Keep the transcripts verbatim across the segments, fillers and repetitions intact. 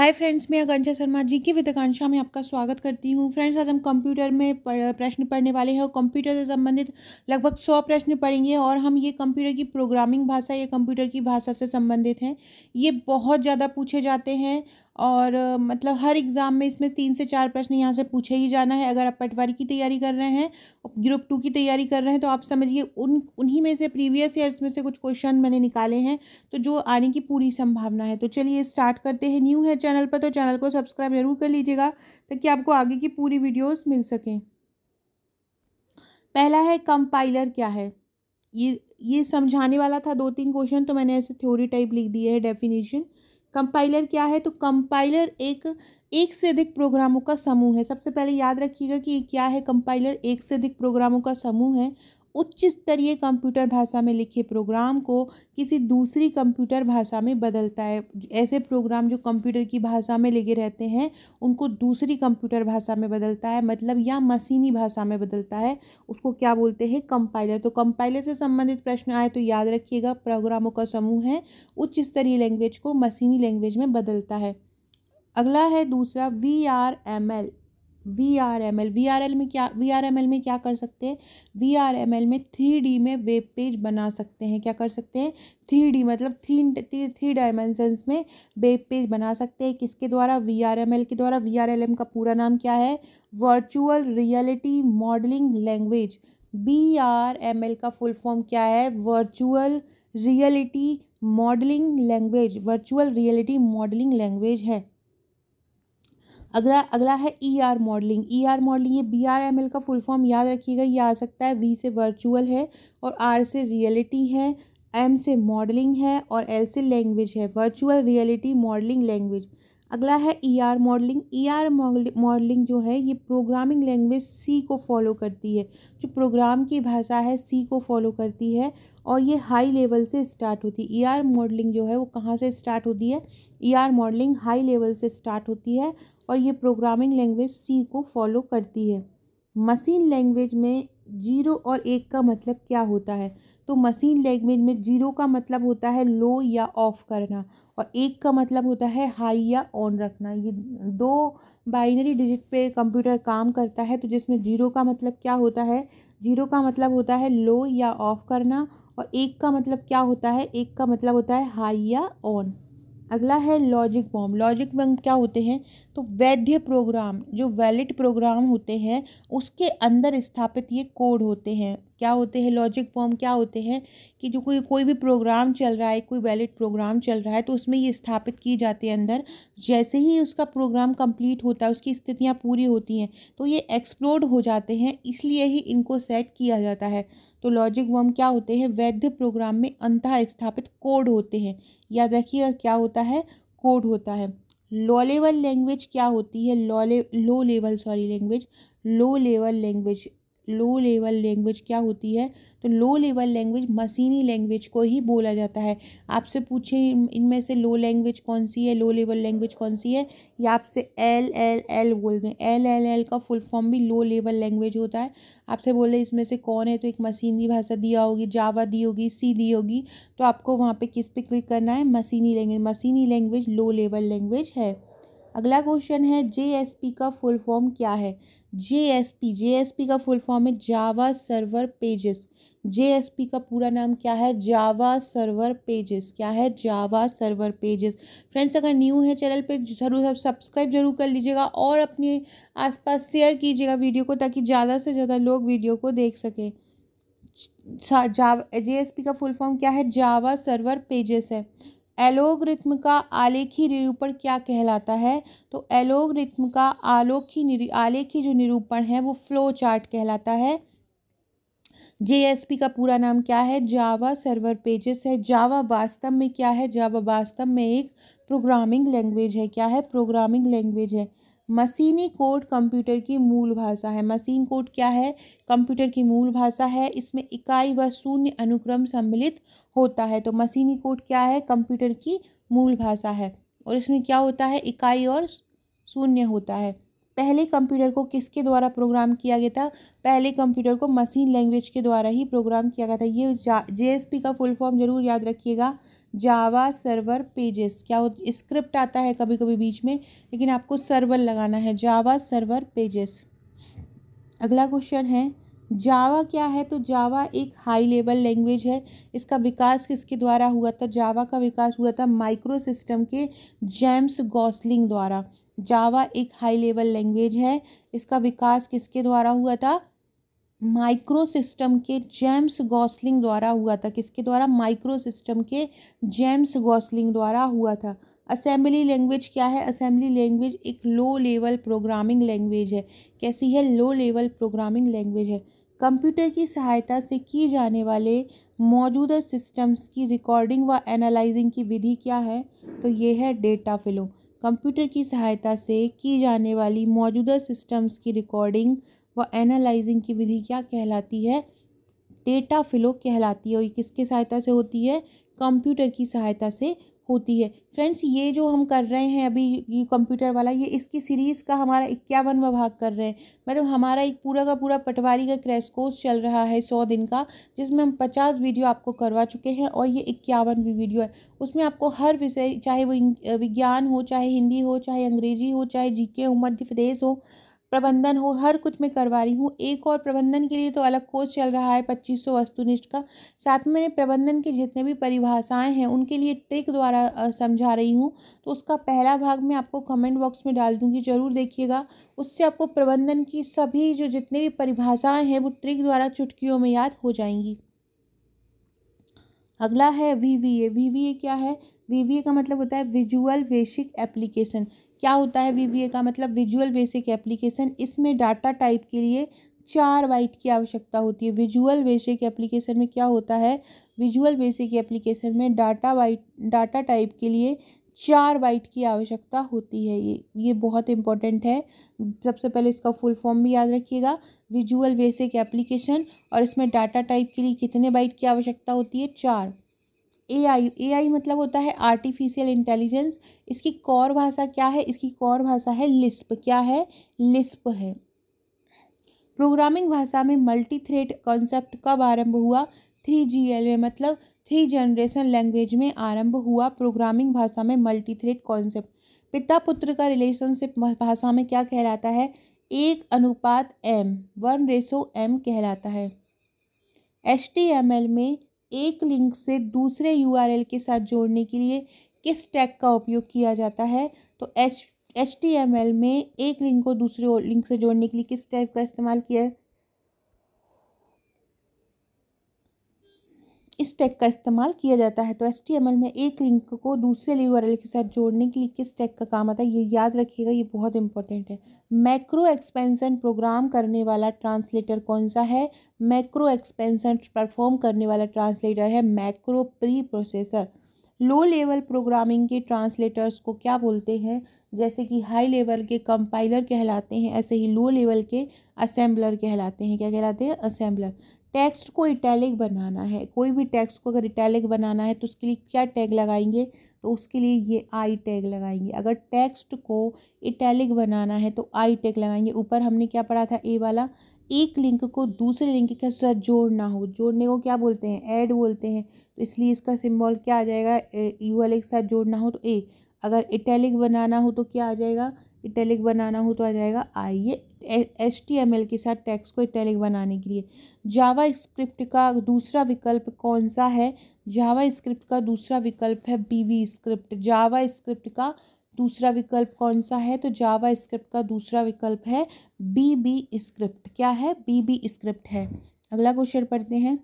Hi friends, मैं आकांक्षा शर्मा जी की with आकांक्षा में आपका स्वागत करती हूँ। फ्रेंड्स, आज हम कंप्यूटर में प्रश्न पढ़ने वाले हैं और कंप्यूटर से संबंधित लगभग सौ प्रश्न पढ़ेंगे और हम ये कंप्यूटर की प्रोग्रामिंग भाषा या कंप्यूटर की भाषा से संबंधित हैं। ये बहुत ज़्यादा पूछे जाते हैं और मतलब हर एग्ज़ाम में इसमें तीन से चार प्रश्न यहाँ से पूछे ही जाना है। अगर आप पटवारी की तैयारी कर रहे हैं, ग्रुप टू की तैयारी कर रहे हैं, तो आप समझिए उन उन्हीं में से प्रीवियस ईयर्स में से कुछ क्वेश्चन मैंने निकाले हैं, तो जो आने की पूरी संभावना है। तो चलिए स्टार्ट करते हैं। न्यू है चैनल पर तो चैनल को सब्सक्राइब जरूर कर लीजिएगा ताकि आपको आगे की पूरी वीडियोज़ मिल सकें। पहला है कंपाइलर क्या है। ये ये समझाने वाला था दो तीन क्वेश्चन, तो मैंने ऐसे थ्योरी टाइप लिख दिए है। डेफिनेशन कंपाइलर क्या है, तो कंपाइलर एक एक से अधिक प्रोग्रामों का समूह है। सबसे पहले याद रखिएगा कि क्या है कंपाइलर, एक से अधिक प्रोग्रामों का समूह है। उच्च स्तरीय कंप्यूटर भाषा में लिखे प्रोग्राम को किसी दूसरी कंप्यूटर भाषा में बदलता है। ऐसे प्रोग्राम जो कंप्यूटर की भाषा में लिखे रहते हैं उनको दूसरी कंप्यूटर भाषा में बदलता है, मतलब या मशीनी भाषा में बदलता है, उसको क्या बोलते हैं, कंपाइलर। तो कंपाइलर से संबंधित प्रश्न आए तो याद रखिएगा, प्रोग्रामों का समूह है, उच्च स्तरीय लैंग्वेज को मशीनी लैंग्वेज में बदलता है। अगला है दूसरा V R M L V R M L V R L में क्या वी आर एम एल में क्या कर सकते हैं, वी आर एम एल में थ्री डी में वेब पेज बना सकते हैं। क्या कर सकते हैं, थ्री डी मतलब थ्री थ्री डायमेंशंस में वेब पेज बना सकते हैं। किसके द्वारा, वी आर एम एल के द्वारा। वी आर एल एम का पूरा नाम क्या है, virtual reality modelling language. V R M L का फुल फॉर्म क्या है, virtual reality modelling language. Virtual reality modelling language है। अगला अगला है E R modelling. E R modelling ये बी आर एम एल का फुल फॉर्म याद रखिएगा। ये आ सकता है, वी से वर्चुअल है और आर से रियलिटी है, एम से मॉडलिंग है और एल से लैंग्वेज है, वर्चुअल रियलिटी मॉडलिंग लैंग्वेज। अगला है E R modelling. E R modelling जो है ये प्रोग्रामिंग लैंग्वेज सी को फॉलो करती है, जो प्रोग्राम की भाषा है सी को फॉलो करती है और ये हाई लेवल से स्टार्ट होती है। ई आर मॉडलिंग जो है वो कहाँ से स्टार्ट होती है, E R modelling high level से स्टार्ट होती है और ये प्रोग्रामिंग लैंग्वेज सी को फॉलो करती है। मशीन लैंग्वेज में जीरो और एक का मतलब क्या होता है, तो मशीन लैंग्वेज में जीरो का मतलब होता है लो या ऑफ करना और एक का मतलब होता है हाई या ऑन रखना। ये दो बाइनरी डिजिट पे कंप्यूटर काम करता है, तो जिसमें जीरो का मतलब क्या होता है, जीरो का मतलब होता है लो या ऑफ करना और एक का मतलब क्या होता है, एक का मतलब होता है हाई या ऑन। अगला है लॉजिक बॉम्ब। लॉजिक बॉम्ब क्या होते हैं, तो वैध प्रोग्राम, जो वैलिड प्रोग्राम होते हैं उसके अंदर स्थापित ये कोड होते हैं। क्या होते हैं लॉजिक बॉम्ब, क्या होते हैं कि जो कोई कोई भी प्रोग्राम चल रहा है, कोई वैलिड प्रोग्राम चल रहा है, तो उसमें ये स्थापित किए जाते हैं अंदर। जैसे ही उसका प्रोग्राम कंप्लीट होता है, उसकी स्थितियाँ पूरी होती हैं, तो ये एक्सप्लोड हो जाते हैं, इसलिए ही इनको सेट किया जाता है। तो लॉजिक बॉम्ब क्या होते हैं, वैध प्रोग्राम में अंतः स्थापित कोड होते हैं। याद रखिएगा क्या होता है, कोड होता है। लो लेवल लैंग्वेज क्या होती है, low le low level sorry language low level language low level language क्या होती है, तो लो लेवल लैंग्वेज मशीनी लैंग्वेज को ही बोला जाता है। आपसे पूछें इनमें से लो लैंग्वेज कौन सी है, लो लेवल लैंग्वेज कौन सी है, या आपसे एल एल एल बोल दें, एल एल एल का फुल फॉर्म भी लो लेवल लैंग्वेज होता है। आपसे बोल दें इसमें से कौन है, तो एक मशीनी भाषा दिया होगी, जावा दी होगी, सी दी होगी, तो आपको वहाँ पर किस पे क्लिक करना है, मशीनी लैंग्वेज। मशीनी लैंग्वेज लो लेवल लैंग्वेज है। अगला क्वेश्चन है जे एस पी का फुल फॉर्म क्या है। J S P J S P का फुल फॉर्म है Java server pages. J S P का पूरा नाम क्या है, जावा सर्वर पेजेस। क्या है, जावा सर्वर पेजेस। फ्रेंड्स, अगर न्यू है चैनल पे जरूर आप सब्सक्राइब जरूर कर लीजिएगा और अपने आसपास शेयर कीजिएगा वीडियो को, ताकि ज़्यादा से ज़्यादा लोग वीडियो को देख सकें। जावा जे एस पी का फुल फॉर्म क्या है, जावा सर्वर पेजेस है। एलोगरिथ्म का आलेखी निरूपण क्या कहलाता है, तो एलोगरिथ्म का आलेखी आलेखी जो निरूपण है वो फ्लो चार्ट कहलाता है। जे एस पी का पूरा नाम क्या है, जावा सर्वर पेजेस है। जावा वास्तव में क्या है, जावा वास्तव में एक प्रोग्रामिंग लैंग्वेज है। क्या है, प्रोग्रामिंग लैंग्वेज है। मशीनी कोड कंप्यूटर की मूल भाषा है। मशीन कोड क्या है, कंप्यूटर की मूल भाषा है। इसमें इकाई व शून्य अनुक्रम सम्मिलित होता है। तो मशीनी कोड क्या है, कंप्यूटर की मूल भाषा है और इसमें क्या होता है, इकाई और शून्य होता है। पहले कंप्यूटर को किसके द्वारा प्रोग्राम किया गया था, पहले कंप्यूटर को मशीन लैंग्वेज के द्वारा ही प्रोग्राम किया गया था। ये जे एस पी का फुल फॉर्म जरूर याद रखिएगा, जावा सर्वर पेजेस, क्या हो स्क्रिप्ट आता है कभी कभी बीच में, लेकिन आपको सर्वर लगाना है, जावा सर्वर पेजेस। अगला क्वेश्चन है जावा क्या है, तो जावा एक हाई लेवल लैंग्वेज है। इसका विकास किसके द्वारा हुआ था, जावा का विकास हुआ था माइक्रो सिस्टम के जेम्स गॉसलिंग द्वारा। जावा एक हाई लेवल लैंग्वेज है, इसका विकास किसके द्वारा हुआ था, माइक्रो सिस्टम के जेम्स गॉसलिंग द्वारा हुआ था। किसके द्वारा, माइक्रो सिस्टम के जेम्स गॉसलिंग द्वारा हुआ था। असेंबली लैंग्वेज क्या है, असेंबली लैंग्वेज एक लो लेवल प्रोग्रामिंग लैंग्वेज है। कैसी है, लो लेवल प्रोग्रामिंग लैंग्वेज है। कंप्यूटर की सहायता से की जाने वाले मौजूदा सिस्टम्स की रिकॉर्डिंग व एनालाइजिंग की विधि क्या है, तो ये है डेटा फ्लो। कंप्यूटर की सहायता से की जाने वाली मौजूदा सिस्टम्स की रिकॉर्डिंग व एनालाइजिंग की विधि क्या कहलाती है, डेटा फ्लो कहलाती है। और ये किसके सहायता से होती है, कंप्यूटर की सहायता से होती है। फ्रेंड्स ये जो हम कर रहे हैं अभी ये कंप्यूटर वाला, ये इसकी सीरीज़ का हमारा इक्यावनवा भाग कर रहे हैं। मतलब हमारा एक पूरा का पूरा पटवारी का क्रैश कोर्स चल रहा है सौ दिन का, जिसमें हम पचास वीडियो आपको करवा चुके हैं और ये इक्यावनवीं वीडियो है। उसमें आपको हर विषय, चाहे वो विज्ञान हो, चाहे हिंदी हो, चाहे अंग्रेजी हो, चाहे जी के हो, मध्य प्रदेश हो, प्रबंधन हो, हर कुछ मैं करवा रही हूँ। एक और प्रबंधन के लिए तो अलग कोर्स चल रहा है पच्चीस सौ वस्तुनिष्ठ का। साथ में मैंने प्रबंधन के जितने भी परिभाषाएं हैं उनके लिए ट्रिक द्वारा समझा रही हूँ। तो उसका पहला भाग मैं आपको कमेंट बॉक्स में डाल दूँगी, जरूर देखिएगा। उससे आपको प्रबंधन की सभी जो जितने भी परिभाषाएँ हैं वो ट्रिक द्वारा चुटकियों में याद हो जाएंगी। अगला है V V A. V V A क्या है, वी वी ए का मतलब होता है विजुअल बेसिक एप्लीकेशन। क्या होता है वी वी ए का मतलब, विजुअल बेसिक एप्लीकेशन। इसमें डाटा टाइप के लिए चार बाइट की आवश्यकता होती है। विजुअल बेसिक एप्लीकेशन में क्या होता है, विजुअल बेसिक एप्लीकेशन में डाटा बाइट डाटा टाइप के लिए चार बाइट की आवश्यकता होती है। ये ये बहुत इंपॉर्टेंट है। सबसे पहले इसका फुल फॉर्म भी याद रखिएगा, विजुअल बेसिक एप्लीकेशन, और इसमें डाटा टाइप के लिए कितने बाइट की आवश्यकता होती है, चार। ए आई, ए आई मतलब होता है आर्टिफिशियल इंटेलिजेंस। इसकी कोर भाषा क्या है, इसकी कोर भाषा है लिस्प। क्या है, लिस्प है। प्रोग्रामिंग भाषा में मल्टी थ्रेड कॉन्सेप्ट कब आरंभ हुआ, थ्री जी एल में, मतलब थ्री जनरेशन लैंग्वेज में आरंभ हुआ प्रोग्रामिंग भाषा में मल्टी थ्रेड कॉन्सेप्ट। पिता पुत्र का रिलेशनशिप भाषा में क्या कहलाता है, एक अनुपात एम, वन रेशो एम कहलाता है। एच टी एम एल में एक लिंक से दूसरे यू आर एल के साथ जोड़ने के लिए किस टैग का उपयोग किया जाता है, तो H H T M L में एक लिंक को दूसरे लिंक से जोड़ने के लिए किस टैग का इस्तेमाल किया है, इस टैग का इस्तेमाल किया जाता है। तो एच टी एम एल में एक लिंक को दूसरे यू आर एल के साथ जोड़ने के लिए किस टैग का काम आता है, ये याद रखिएगा, ये बहुत इंपॉर्टेंट है। मैक्रो एक्सपेंशन प्रोग्राम करने वाला ट्रांसलेटर कौन सा है, मैक्रो एक्सपेंशन परफॉर्म करने वाला ट्रांसलेटर है macro preprocessor. Low level programming के ट्रांसलेटर्स को क्या बोलते हैं, जैसे कि हाई लेवल के कंपाइलर कहलाते हैं, ऐसे ही लो लेवल के असेंबलर कहलाते हैं। क्या कहलाते हैं, असेंबलर। टेक्स्ट को इटैलिक बनाना है, कोई भी टेक्स्ट को अगर इटैलिक बनाना है तो उसके लिए क्या टैग लगाएंगे, तो उसके लिए ये आई टैग लगाएंगे। अगर टेक्स्ट को इटैलिक बनाना है तो आई टैग लगाएंगे। ऊपर हमने क्या पढ़ा था, ए वाला, एक लिंक को दूसरे लिंक के साथ जोड़ना हो, जोड़ने को क्या बोलते हैं, ऐड बोलते हैं, तो इसलिए इसका सिंबल क्या आ जाएगा, यू एल के साथ जोड़ना हो तो ए। अगर इटैलिक बनाना हो तो क्या आ जाएगा, इटैलिक बनाना हो तो आ जाएगा आई। ये एच टी एम एल के साथ टेक्स्ट को इटैलिक बनाने के लिए। जावा स्क्रिप्ट का दूसरा विकल्प कौन सा है, जावा स्क्रिप्ट का दूसरा विकल्प है बीवी स्क्रिप्ट। जावा स्क्रिप्ट का दूसरा विकल्प कौन सा है, तो जावा स्क्रिप्ट का दूसरा विकल्प है बीबी स्क्रिप्ट। क्या है, बीबी स्क्रिप्ट है। अगला क्वेश्चन पढ़ते हैं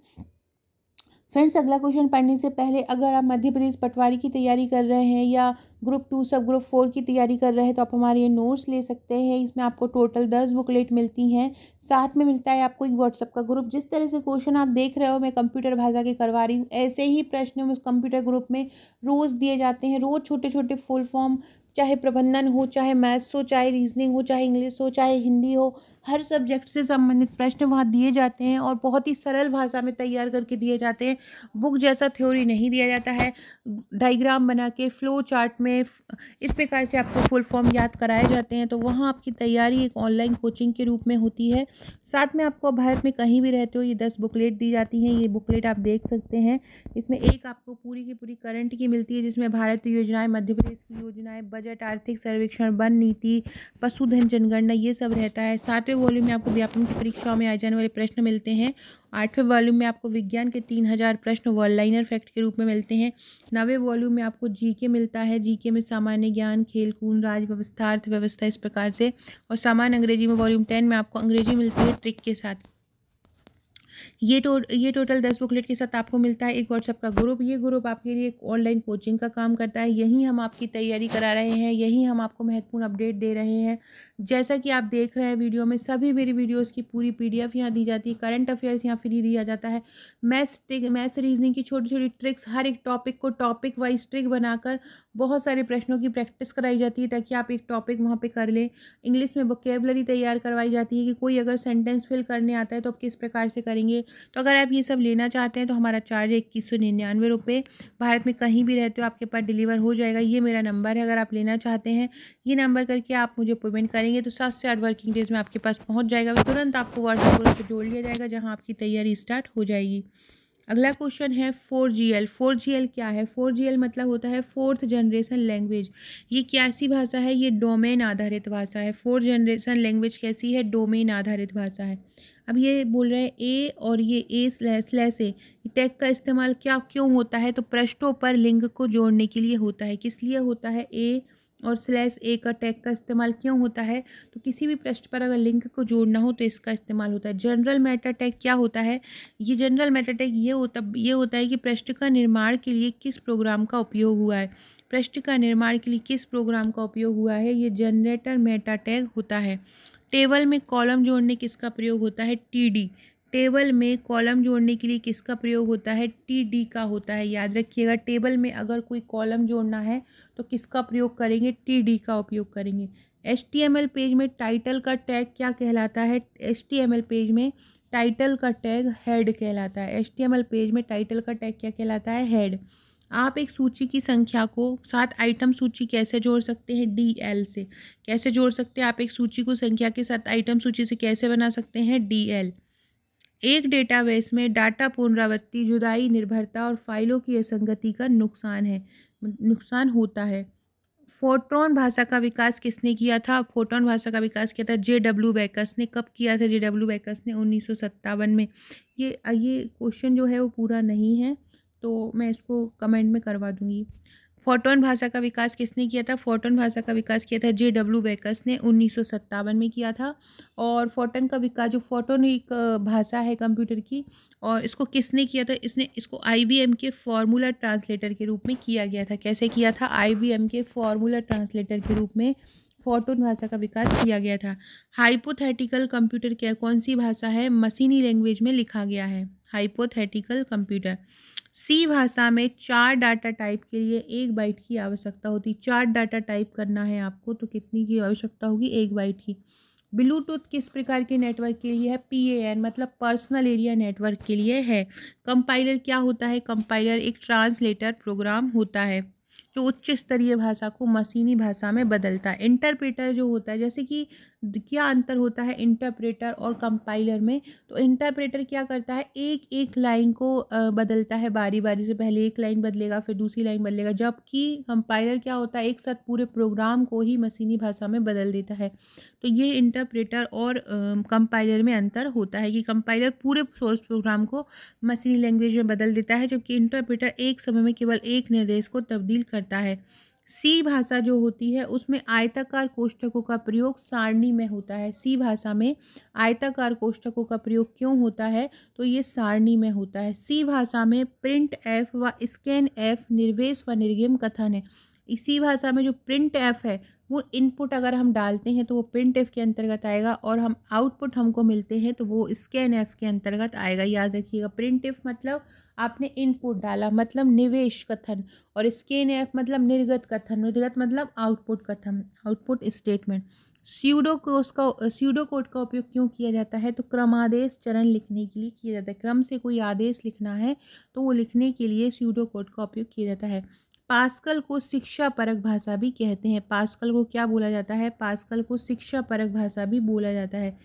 फ्रेंड्स। अगला क्वेश्चन पढ़ने से पहले अगर आप मध्य प्रदेश पटवारी की तैयारी कर रहे हैं या ग्रुप टू सब ग्रुप फोर की तैयारी कर रहे हैं तो आप हमारे ये नोट्स ले सकते हैं। इसमें आपको टोटल दस बुकलेट मिलती हैं, साथ में मिलता है आपको एक व्हाट्सअप का ग्रुप। जिस तरह से क्वेश्चन आप देख रहे हो मैं कंप्यूटर भाषा के करवा रही हूँ, ऐसे ही प्रश्न उस कंप्यूटर ग्रुप में रोज़ दिए जाते हैं। रोज़ छोटे छोटे फुल फॉर्म, चाहे प्रबंधन हो, चाहे मैथ्स हो, चाहे रीजनिंग हो, चाहे इंग्लिश हो, चाहे हिंदी हो, हर सब्जेक्ट से संबंधित प्रश्न वहाँ दिए जाते हैं और बहुत ही सरल भाषा में तैयार करके दिए जाते हैं। बुक जैसा थ्योरी नहीं दिया जाता है, डायग्राम बना के फ्लो चार्ट में इस प्रकार से आपको फुल फॉर्म याद कराए जाते हैं। तो वहाँ आपकी तैयारी एक ऑनलाइन कोचिंग के रूप में होती है। साथ में आपको भारत में कहीं भी रहते हो ये दस बुकलेट दी जाती हैं। ये बुकलेट आप देख सकते हैं। इसमें एक आपको पूरी की पूरी करंट की मिलती है जिसमें भारत योजनाएं, मध्य प्रदेश की योजनाएं, बजट, आर्थिक सर्वेक्षण, वन नीति, पशुधन जनगणना, ये सब रहता है। सातवें वॉल्यूम में आपको व्यापम की परीक्षाओं में आ जाने वाले प्रश्न मिलते हैं। आठवें वॉल्यूम में आपको विज्ञान के तीन हज़ार प्रश्न वॉललाइनर फैक्ट के रूप में मिलते हैं। नवे वॉल्यूम में आपको जीके मिलता है। जीके में सामान्य ज्ञान, खेलकूद, राज्य व्यवस्था, अर्थव्यवस्था, इस प्रकार से। और सामान्य अंग्रेजी में वॉल्यूम टेन में आपको अंग्रेजी मिलती है ट्रिक के साथ। ये टो ये टोटल दस बुकलेट के साथ आपको मिलता है एक व्हाट्सएप का ग्रुप। ये ग्रुप आपके लिए एक ऑनलाइन कोचिंग का काम करता है। यही हम आपकी तैयारी करा रहे हैं, यही हम आपको महत्वपूर्ण अपडेट दे रहे हैं। जैसा कि आप देख रहे हैं वीडियो में, सभी मेरी वीडियोस की पूरी पीडीएफ यहाँ दी जाती है। करंट अफेयर्स यहाँ फ्री दिया जाता है। मैथ्स मैथ्स रीजनिंग की छोटी छोटी ट्रिक्स, हर एक टॉपिक को टॉपिक वाइज ट्रिक बनाकर बहुत सारे प्रश्नों की प्रैक्टिस कराई जाती है ताकि आप एक टॉपिक वहाँ पर कर लें। इंग्लिश में वोकेबलरी तैयार करवाई जाती है कि कोई अगर सेंटेंस फिल करने आता है तो आप किस प्रकार से करेंगे। तो अगर आप ये सब लेना चाहते हैं तो हमारा चार्ज है इक्कीस सौ निन्यानवे रुपये। भारत में कहीं भी रहते हो आपके पास डिलीवर हो जाएगा। ये मेरा नंबर है, अगर आप लेना चाहते हैं ये नंबर करके आप मुझे पेमेंट करेंगे तो सात से आठ वर्किंग डेज में आपके पास पहुंच जाएगा। तुरंत आपको व्हाट्सएप ग्रुप पर जोड़ लिया जाएगा जहां आपकी तैयारी स्टार्ट हो जाएगी। अगला क्वेश्चन है four G L. Four G L क्या है? फोर जी एल मतलब होता है फोर्थ जनरेशन लैंग्वेज। ये कैसी भाषा है? ये डोमेन आधारित भाषा है। फोर्थ जनरेशन लैंग्वेज कैसी है? डोमेन आधारित भाषा है। अब ये बोल रहे हैं ए और ये A slash slash A tag का इस्तेमाल क्या क्यों होता है? तो पृष्ठों पर लिंग को जोड़ने के लिए होता है। किस लिए होता है ए और स्लैश ए का टैग का इस्तेमाल क्यों होता है? तो किसी भी पृष्ठ पर अगर लिंक को जोड़ना हो तो इसका इस्तेमाल होता है। जनरल मैटर टैग क्या होता है? ये जनरल मैटर टैग ये होता ये होता है कि पृष्ठ का निर्माण के लिए किस प्रोग्राम का उपयोग हुआ है। पृष्ठ का निर्माण के लिए किस प्रोग्राम का उपयोग हुआ है, ये जनरेटर मैटर टैग होता है। टेबल में कॉलम जोड़ने किसका प्रयोग होता है? टीडी। टेबल में कॉलम जोड़ने के लिए किसका प्रयोग होता है? टीडी का होता है। याद रखिएगा, टेबल में अगर कोई कॉलम जोड़ना है तो किसका प्रयोग करेंगे? टीडी का उपयोग करेंगे। एचटीएमएल पेज में टाइटल का टैग क्या कहलाता है? एचटीएमएल पेज में टाइटल का टैग हेड कहलाता है। एचटीएमएल पेज में टाइटल का टैग क्या कहलाता है? हेड। आप एक सूची की संख्या को सात आइटम सूची कैसे जोड़ सकते हैं? डी एल से। कैसे जोड़ सकते हैं? आप एक सूची को संख्या के साथ आइटम सूची से कैसे बना सकते हैं? D L. एक डेटाबेस में डाटा पुनरावृत्ति, जुदाई, निर्भरता और फाइलों की असंगति का नुकसान है नुकसान होता है। फोटोन भाषा का विकास किसने किया था? फोटोन भाषा का विकास किया था जे डब्ल्यू बैकस ने। कब किया था? जे डब्ल्यू बैकस ने उन्नीस सौ सत्तावन में। ये ये क्वेश्चन जो है वो पूरा नहीं है तो मैं इसको कमेंट में करवा दूंगी। फोटोन भाषा का विकास किसने किया था? फोटोन भाषा का विकास किया था जे डब्ल्यू बैकस ने उन्नीस सौ सत्तावन में किया था। और फोटोन का विकास, जो फोटोन एक भाषा है कंप्यूटर की, और इसको किसने किया था? इसने इसको आईबीएम के फॉर्मूला ट्रांसलेटर के रूप में किया गया था। कैसे किया था? आईबीएम के फॉर्मूला ट्रांसलेटर के रूप में फोटोन भाषा का विकास किया गया था। हाइपोथेटिकल कंप्यूटर क्या कौन सी भाषा है? मशीनी लैंग्वेज में लिखा गया है हाइपोथेटिकल कंप्यूटर। सी भाषा में चार डाटा टाइप के लिए एक बाइट की आवश्यकता होती। चार डाटा टाइप करना है आपको तो कितनी की आवश्यकता होगी? एक बाइट की। ब्लूटूथ किस प्रकार के नेटवर्क के लिए है? पीएएन मतलब पर्सनल एरिया नेटवर्क के लिए है। कंपाइलर क्या होता है? कंपाइलर एक ट्रांसलेटर प्रोग्राम होता है जो उच्च स्तरीय भाषा को मशीनी भाषा में बदलता है। इंटरप्रेटर जो होता है, जैसे कि क्या अंतर होता है इंटरप्रेटर और कंपाइलर में? तो इंटरप्रेटर क्या करता है? एक एक लाइन को बदलता है बारी बारी से। पहले एक लाइन बदलेगा, फिर दूसरी लाइन बदलेगा। जबकि कंपाइलर क्या होता है? एक साथ पूरे प्रोग्राम को ही मशीनी भाषा में बदल देता है। तो ये इंटरप्रेटर और कंपाइलर में अंतर होता है कि कंपाइलर पूरे सोर्स प्रोग्राम को मशीनी लैंग्वेज में बदल देता है, जबकि इंटरप्रेटर एक समय में केवल एक निर्देश को तब्दील करता है। सी भाषा जो होती है उसमें आयताकार कोष्ठकों का प्रयोग सारणी में होता है। सी भाषा में आयताकार कोष्ठकों का प्रयोग क्यों होता है? तो ये सारणी में होता है। सी भाषा में प्रिंट एफ व स्कैन एफ निर्देश व निर्गम कथन है। इसी भाषा में जो प्रिंट एफ है वो इनपुट अगर हम डालते हैं तो वो प्रिंट एफ के अंतर्गत आएगा, और हम आउटपुट हमको मिलते हैं तो वो स्कैन एफ के अंतर्गत आएगा। याद रखिएगा, प्रिंट एफ मतलब आपने इनपुट डाला मतलब निवेश कथन, और स्कैन एफ मतलब निर्गत कथन। निर्गत मतलब आउटपुट कथन, आउटपुट स्टेटमेंट। स्यूडो कोड का स्यूडो कोड का उपयोग क्यों किया जाता है? तो क्रमादेश चरण लिखने के लिए किया जाता है। क्रम से कोई आदेश लिखना है तो वो लिखने के लिए स्यूडो कोड का उपयोग किया जाता है। पास्कल को शिक्षा परक भाषा भी कहते हैं। पास्कल को क्या बोला जाता है? पास्कल को शिक्षा परक भाषा भी बोला जाता है।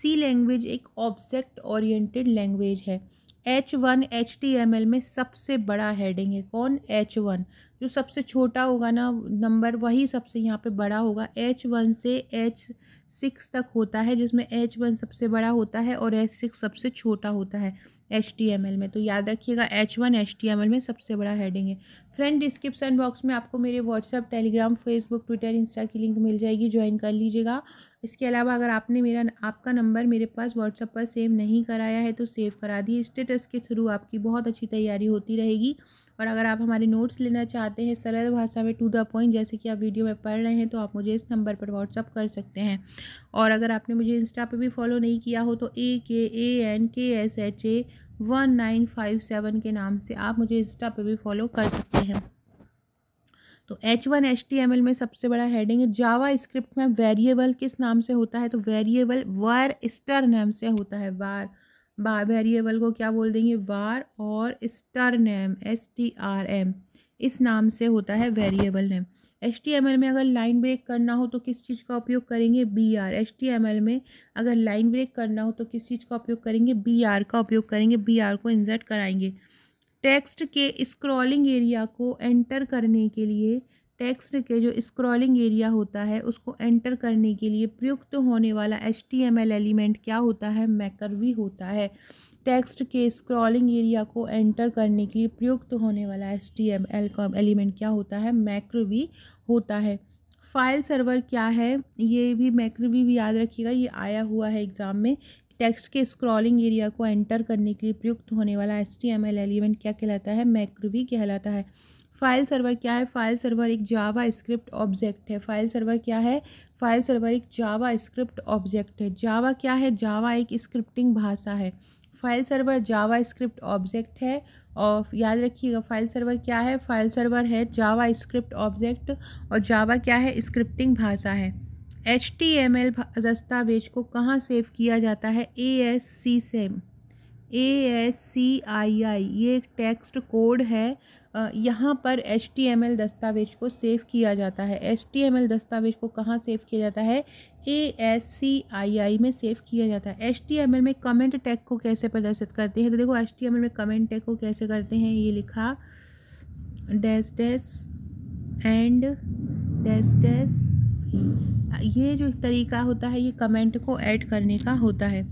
सी लैंग्वेज एक ऑब्जेक्ट ओरिएंटेड लैंग्वेज है। H one H T M L में सबसे बड़ा हेडिंग है। कौन? H one. जो सबसे छोटा होगा ना नंबर, वही सबसे यहाँ पे बड़ा होगा। एच वन से एच सिक्स तक होता है, जिसमें एच वन सबसे बड़ा होता है और एच सिक्स सबसे छोटा होता है एच टी एम एल में। तो याद रखिएगा H one H T M L में सबसे बड़ा हेडिंग है। फ्रेंड, डिस्क्रिप्सन बॉक्स में आपको मेरे WhatsApp, Telegram, Facebook, Twitter, Insta की लिंक मिल जाएगी, ज्वाइन कर लीजिएगा। इसके अलावा अगर आपने मेरा आपका नंबर मेरे पास व्हाट्सएप पर सेव नहीं कराया है तो सेव करा दिए। स्टेटस के थ्रू आपकी बहुत अच्छी तैयारी होती रहेगी। और अगर आप हमारे नोट्स लेना चाहते हैं सरल भाषा में, टू द पॉइंट, जैसे कि आप वीडियो में पढ़ रहे हैं, तो आप मुझे इस नंबर पर व्हाट्सअप कर सकते हैं। और अगर आपने मुझे इंस्टा पे भी फॉलो नहीं किया हो तो A K A N K S H A one nine five seven के नाम से आप मुझे इंस्टा पे भी फॉलो कर सकते हैं। तो H one H T M L में सबसे बड़ा हेडिंग है। जावा स्क्रिप्ट में वेरिएबल किस नाम से होता है? तो वेरिएबल वार स्टर नाम से होता है। वार बार वेरिएबल को क्या बोल देंगे? वार। और star name, S T R M, इस नाम से होता है variable name. H T M L में अगर लाइन ब्रेक करना हो तो किस चीज़ का उपयोग करेंगे? B R. H T M L में अगर लाइन ब्रेक करना हो तो किस चीज़ का उपयोग करेंगे? बी आर का उपयोग करेंगे। बी आर को इंसर्ट कराएंगे। टेक्स्ट के स्क्रॉलिंग एरिया को एंटर करने के लिए, टेक्स्ट के जो स्क्रॉलिंग एरिया होता है उसको एंटर करने के लिए प्रयुक्त होने वाला H T M L element क्या होता है? मैकरवी होता है। टेक्स्ट के स्क्रॉलिंग एरिया को एंटर करने के लिए प्रयुक्त होने वाला एच टी एम एल का एलिमेंट क्या होता है? मैकरवी होता है। फाइल सर्वर क्या है? ये भी मैकरवी भी याद रखिएगा, ये आया हुआ है एग्ज़ाम में। टेक्स्ट के स्क्रॉलिंग एरिया को एंटर करने के लिए प्रयुक्त होने वाला H T M L element क्या कहलाता है? मैकरवी कहलाता है। फाइल सर्वर क्या है? फाइल सर्वर एक जावा स्क्रिप्ट ऑब्जेक्ट है। फाइल सर्वर क्या है? फाइल सर्वर एक जावा स्क्रिप्ट ऑब्जेक्ट है। जावा क्या है? जावा एक स्क्रिप्टिंग भाषा है। File server JavaScript object है। और याद रखिएगा फाइल सर्वर क्या है? फाइल सर्वर है जावा स्क्रिप्ट ऑब्जेक्ट, और जावा क्या है? स्क्रिप्टिंग भाषा है। एच टी एम एल दस्तावेज को कहाँ सेव किया जाता है? ए एस सी से, ए एस सी आई आई, ये एक टेक्स्ट कोड है। यहाँ पर एच टी एम एल दस्तावेज को सेव किया जाता है। एच टी एम एल दस्तावेज को कहाँ सेव किया जाता है? ए एस सी आई आई में सेव किया जाता है। एच टी एम एल में कमेंट टैग को कैसे प्रदर्शित करते हैं? तो देखो एच टी एम एल में कमेंट टैग को कैसे करते हैं, ये लिखा dash dash and dash dash, ये जो तरीका होता है ये कमेंट को ऐड करने का होता है।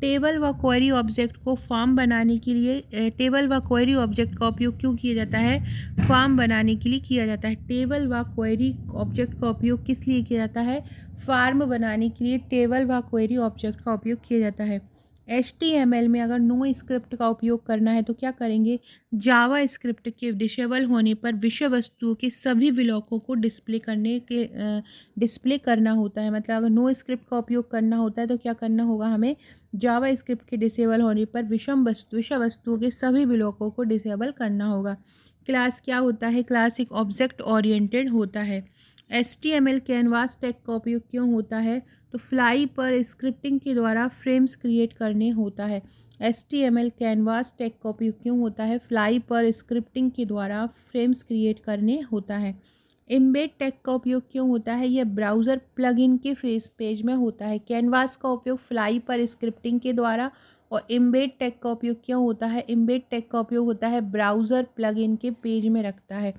टेबल व क्वेरी ऑब्जेक्ट को फॉर्म बनाने के लिए, टेबल व क्वेरी ऑब्जेक्ट का उपयोग क्यों किया जाता है? फॉर्म बनाने के लिए किया जाता है। टेबल व क्वेरी ऑब्जेक्ट का उपयोग किस लिए किया जाता है? फॉर्म बनाने के लिए टेबल व क्वेरी ऑब्जेक्ट का उपयोग किया जाता है। एच टी एम एल में अगर नो स्क्रिप्ट का उपयोग करना है तो क्या करेंगे? जावा स्क्रिप्ट के डिसेबल होने पर विषय वस्तुओं के सभी ब्लॉकों को डिस्प्ले करने के डिस्प्ले करना होता है। मतलब अगर नो स्क्रिप्ट का उपयोग करना होता है तो क्या करना होगा हमें? जावा स्क्रिप्ट के डिसेबल होने पर विषम वस्तु विषय वस्तुओं के सभी ब्लॉकों को डिसेबल करना होगा। क्लास क्या होता है? क्लास एक ऑब्जेक्ट ओरिएंटेड होता है। H T M L canvas tag का उपयोग क्यों होता है? तो फ्लाई पर स्क्रिप्टिंग के द्वारा फ्रेम्स क्रिएट करने होता है। H T M L canvas tag का उपयोग क्यों होता है? फ्लाई पर स्क्रिप्टिंग के द्वारा फ्रेम्स क्रिएट करने होता है। एम्बेड टैग का उपयोग क्यों होता है? यह ब्राउज़र प्लगइन के फेस पेज में होता है। कैनवास का उपयोग फ्लाई पर स्क्रिप्टिंग के द्वारा, और एम्बेड टैग का उपयोग क्यों होता है? एम्बेड टैग का उपयोग होता है ब्राउज़र प्लगइन के पेज में रखता है।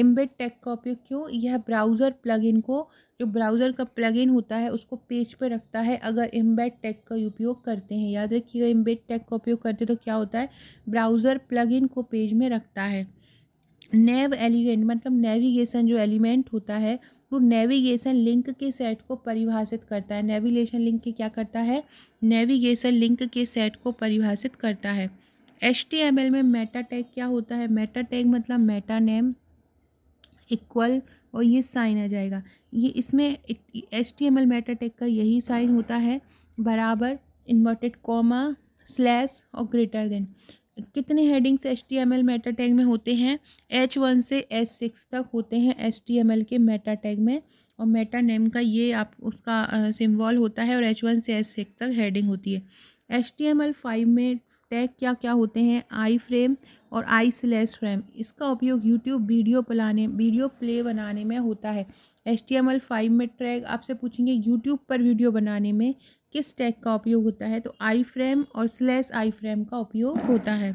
एम्बेड टैग का उपयोग क्यों? यह ब्राउज़र प्लगइन को, जो ब्राउज़र का प्लगइन होता है उसको पेज पर रखता है अगर एम्बेड टैग का उपयोग करते हैं। याद रखिएगा एम्बेड टैग का उपयोग करते हैं तो क्या होता है? ब्राउज़र प्लगइन को पेज में रखता है। नेव एलिमेंट मतलब नेविगेशन जो एलिमेंट होता है वो नेविगेशन लिंक के सेट को परिभाषित करता है। नेविगेशन लिंक के क्या करता है? नेविगेशन लिंक के सेट को परिभाषित करता है। एच टी एम एल में मेटा टैग क्या होता है? मेटा टैग मतलब मेटा नेम इक्वल और ये साइन आ जाएगा, ये इसमें H T M L meta tag का यही साइन होता है, बराबर, इन्वर्टेड कॉमा, स्लैश और ग्रेटर देन। कितने headings H T M L meta tag में होते हैं? एच वन से एच सिक्स तक होते हैं एच टी एम एल के मेटा टैग में, और मेटा नेम का ये आप उसका सिम्बॉल होता है, और एच वन से एच सिक्स तक हेडिंग होती है। H T M L five में टैग क्या क्या होते हैं, आई फ्रेम और आई स्लैश फ्रेम। इसका उपयोग यूट्यूब वीडियो बनाने वीडियो प्ले बनाने में होता है। H T M L five में टैग आपसे पूछेंगे यूट्यूब पर वीडियो बनाने में किस टैग का उपयोग होता है, तो आई फ्रेम और स्लैश आई फ्रेम का उपयोग होता है।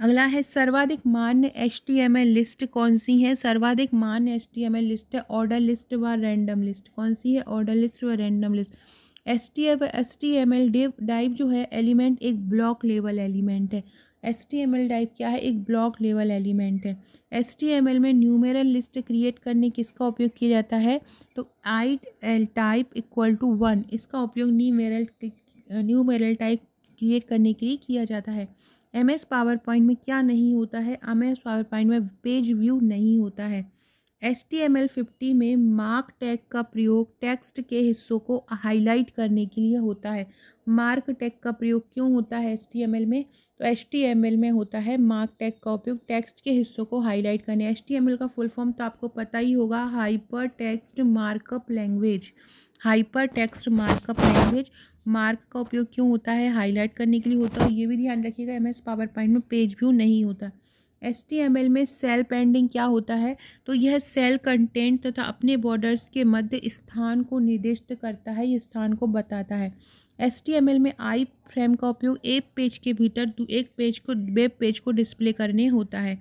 अगला है सर्वाधिक मान्य H T M L list कौन सी है। सर्वाधिक मान्य H T M L list है ऑर्डर लिस्ट व रैंडम लिस्ट। कौन सी है? ऑर्डर लिस्ट व random list. H T M L dip जो है एलिमेंट एक ब्लॉक लेवल एलिमेंट है। H T M L dip क्या है? एक ब्लॉक लेवल एलिमेंट है। एच टी एम एल में न्यूमेरल लिस्ट क्रिएट करने किसका उपयोग किया जाता है, तो I type equal to one, इसका उपयोग न्यूमेरल न्यूमेरल टाइप क्रिएट करने के लिए किया जाता है। एम एस पावर पॉइंट में क्या नहीं होता है? एम एस पावर पॉइंट में पेज व्यू नहीं होता है। H T M L fifty में मार्क टैग का प्रयोग टेक्स्ट के हिस्सों को हाईलाइट करने के लिए होता है। मार्क टैग का प्रयोग क्यों होता है एच टी एम एल में? तो एच टी एम एल में होता है मार्क टैग का उपयोग टेक्स्ट के हिस्सों को हाईलाइट करने। एच टी एम एल का फुल फॉर्म तो आपको पता ही होगा, hyper text markup language. Hyper text markup language. Mark का उपयोग क्यों होता है? हाईलाइट करने के लिए होता है। ये भी ध्यान रखिएगा एम एस पावर पॉइंट में पेज व्यू नहीं होता। एच टी एम एल में सेल पैडिंग क्या होता है, तो यह सेल कंटेंट तथा अपने बॉर्डर्स के मध्य स्थान को निर्दिष्ट करता है, ये स्थान को बताता है। एच टी एम एल में आई फ्रेम का उपयोग एक पेज के भीतर एक पेज को वेब पेज को डिस्प्ले करने होता है।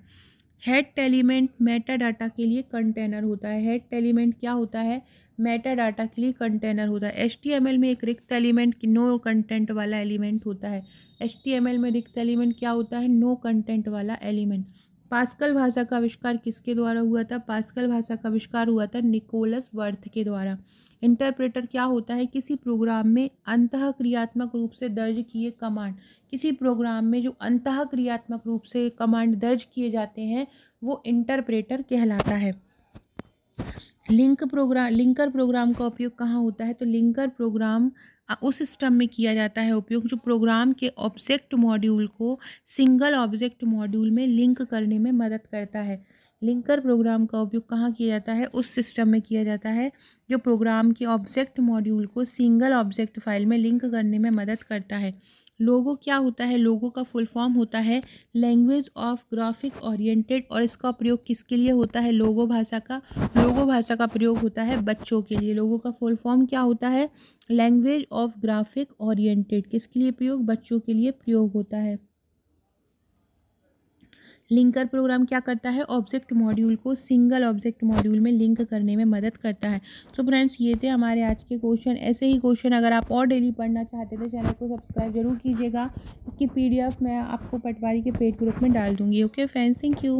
हेड एलिमेंट मेटा डाटा के लिए कंटेनर होता है। हेड एलिमेंट क्या होता है? मेटा डाटा के लिए कंटेनर होता है। एच टी एम एल में एक रिक्त एलिमेंट नो कंटेंट वाला एलिमेंट होता है। एच टी एम एल में रिक्त एलिमेंट क्या होता है? नो कंटेंट वाला एलिमेंट। पास्कल भाषा का आविष्कार किसके द्वारा हुआ था? पास्कल भाषा का आविष्कार हुआ था निकोलस वर्थ के द्वारा। इंटरप्रेटर क्या होता है? किसी प्रोग्राम में अंतः क्रियात्मक रूप से दर्ज किए कमांड। किसी प्रोग्राम में जो अंतः क्रियात्मक रूप से कमांड दर्ज किए जाते हैं वो इंटरप्रेटर कहलाता है। लिंक प्रोग्राम लिंकर प्रोग्राम का उपयोग कहाँ होता है? तो लिंकर प्रोग्राम उस सिस्टम में किया जाता है उपयोग जो प्रोग्राम के ऑब्जेक्ट मॉड्यूल को सिंगल ऑब्जेक्ट मॉड्यूल में लिंक करने में मदद करता है। लिंकर प्रोग्राम का उपयोग कहाँ किया जाता है? उस सिस्टम में किया जाता है जो प्रोग्राम के ऑब्जेक्ट मॉड्यूल को सिंगल ऑब्जेक्ट फाइल में लिंक करने में मदद करता है। लोगो क्या होता है? लोगो का फुल फॉर्म होता है लैंग्वेज ऑफ ग्राफिक ओरिएंटेड, और इसका प्रयोग किसके लिए होता है? लोगो भाषा का लोगो भाषा का प्रयोग होता है बच्चों के लिए। लोगो का फुल फॉर्म क्या होता है? Language of graphic oriented. किसके लिए प्रयोग? बच्चों के लिए प्रयोग होता है। लिंकर प्रोग्राम क्या करता है? ऑब्जेक्ट मॉड्यूल को सिंगल ऑब्जेक्ट मॉड्यूल में लिंक करने में मदद करता है। तो फ्रेंड्स, ये थे हमारे आज के क्वेश्चन। ऐसे ही क्वेश्चन अगर आप और डेली पढ़ना चाहते हैं तो चैनल को सब्सक्राइब जरूर कीजिएगा। इसकी पीडीएफ मैं आपको पटवारी के पेड ग्रुप में डाल दूँगी। Okay friends, thank you.